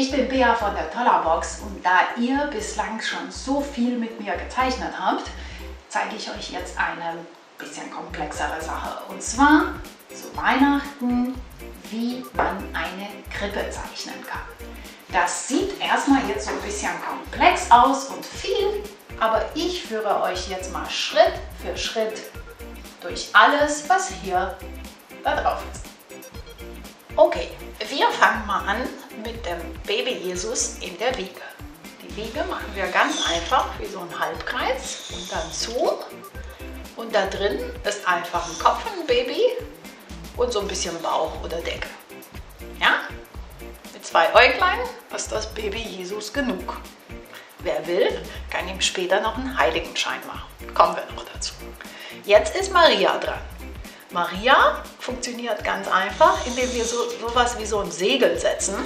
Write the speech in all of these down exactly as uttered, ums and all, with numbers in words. Ich bin Bea von der Tollabox und da ihr bislang schon so viel mit mir gezeichnet habt, zeige ich euch jetzt eine bisschen komplexere Sache. Und zwar zu Weihnachten, wie man eine Krippe zeichnen kann. Das sieht erstmal jetzt so ein bisschen komplex aus und viel, aber ich führe euch jetzt mal Schritt für Schritt durch alles, was hier da drauf ist. Okay, wir fangen mal an mit dem Baby Jesus in der Wiege. Die Wiege machen wir ganz einfach wie so einen Halbkreis und dann zu. Und da drin ist einfach ein Kopf von einem Baby und so ein bisschen Bauch oder Decke. Ja? Mit zwei Äuglein ist das Baby Jesus genug. Wer will, kann ihm später noch einen Heiligenschein machen. Kommen wir noch dazu. Jetzt ist Maria dran. Maria funktioniert ganz einfach, indem wir so sowas wie so ein Segel setzen.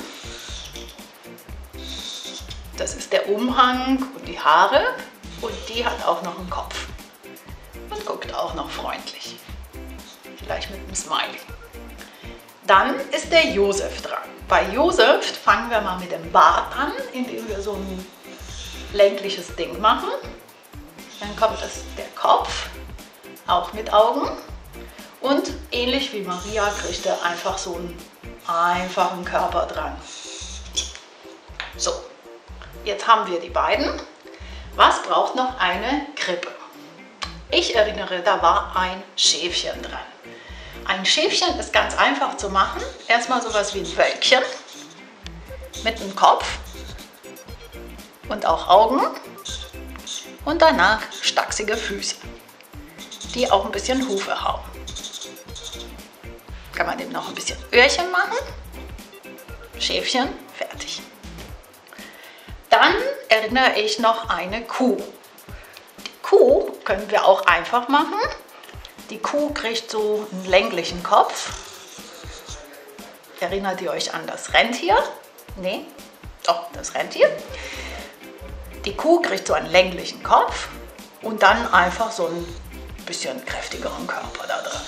Das ist der Umhang und die Haare und die hat auch noch einen Kopf und guckt auch noch freundlich, vielleicht mit einem Smiley. Dann ist der Josef dran. Bei Josef fangen wir mal mit dem Bart an, indem wir so ein längliches Ding machen. Dann kommt das, der Kopf, auch mit Augen. Und ähnlich wie Maria kriegt er einfach so einen einfachen Körper dran. So, jetzt haben wir die beiden. Was braucht noch eine Krippe? Ich erinnere, da war ein Schäfchen dran. Ein Schäfchen ist ganz einfach zu machen. Erstmal sowas wie ein Wölkchen mit einem Kopf und auch Augen und danach stachsige Füße, die auch ein bisschen Hufe hauen. Kann man dem noch ein bisschen Öhrchen machen, Schäfchen, fertig. Dann erinnere ich noch eine Kuh. Die Kuh können wir auch einfach machen. Die Kuh kriegt so einen länglichen Kopf. Erinnert ihr euch an das Rentier? Nee, doch, das Rentier. Die Kuh kriegt so einen länglichen Kopf und dann einfach so ein bisschen kräftigeren Körper da drin.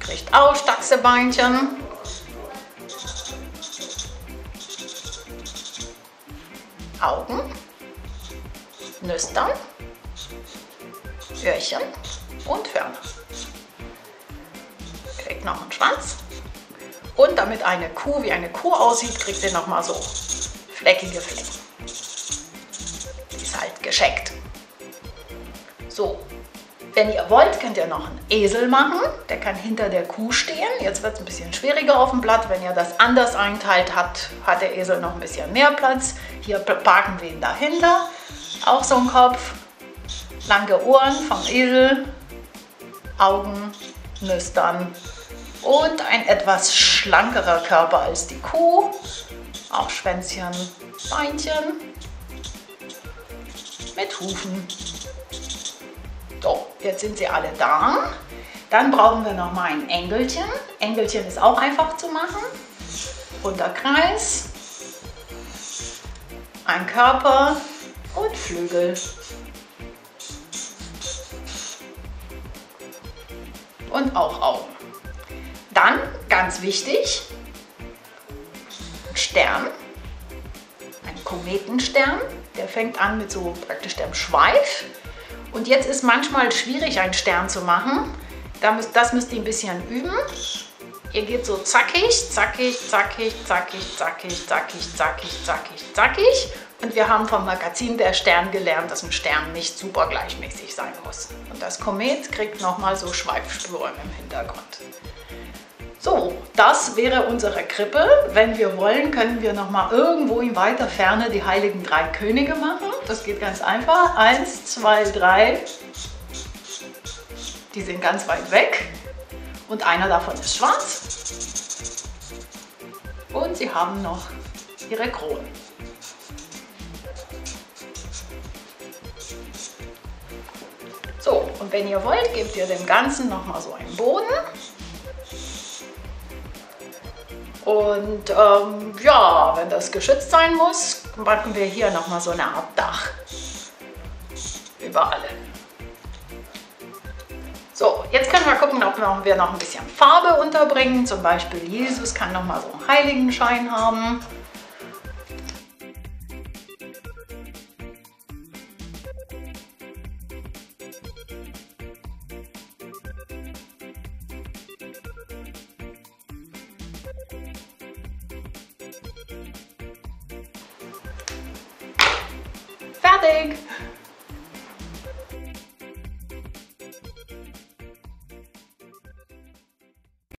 Kriegt auch Stachsebeinchen. Augen, Nüstern, Öhrchen und Hörner. Kriegt noch einen Schwanz. Und damit eine Kuh wie eine Kuh aussieht, kriegt ihr nochmal so fleckige Flecken. Die ist halt gescheckt. So. Wenn ihr wollt, könnt ihr noch einen Esel machen, der kann hinter der Kuh stehen. Jetzt wird es ein bisschen schwieriger auf dem Blatt, wenn ihr das anders einteilt habt, hat der Esel noch ein bisschen mehr Platz. Hier parken wir ihn dahinter, auch so ein Kopf, lange Ohren vom Esel, Augen, Nüstern und ein etwas schlankerer Körper als die Kuh, auch Schwänzchen, Beinchen mit Hufen. So, jetzt sind sie alle da. Dann brauchen wir noch mal ein Engelchen. Engelchen ist auch einfach zu machen. Runder Kreis, ein Körper und Flügel. Und auch Augen. Dann, ganz wichtig, ein Stern, ein Kometenstern. Der fängt an mit so praktisch dem Schweif. Und jetzt ist manchmal schwierig, einen Stern zu machen. Das müsst ihr ein bisschen üben. Ihr geht so zackig, zackig, zackig, zackig, zackig, zackig, zackig, zackig, zackig. Und wir haben vom Magazin der Stern gelernt, dass ein Stern nicht super gleichmäßig sein muss. Und das Komet kriegt nochmal so Schweifspuren im Hintergrund. So, das wäre unsere Krippe. Wenn wir wollen, können wir nochmal irgendwo in weiter Ferne die Heiligen Drei Könige machen. Das geht ganz einfach. Eins, zwei, drei. Die sind ganz weit weg. Und einer davon ist schwarz. Und sie haben noch ihre Kronen. So, und wenn ihr wollt, gebt ihr dem Ganzen nochmal so einen Boden. Und ähm, ja, wenn das geschützt sein muss, machen wir hier nochmal so eine Art Dach über alle. So, jetzt können wir gucken, ob wir noch ein bisschen Farbe unterbringen. Zum Beispiel Jesus kann nochmal so einen Heiligenschein haben. fertig.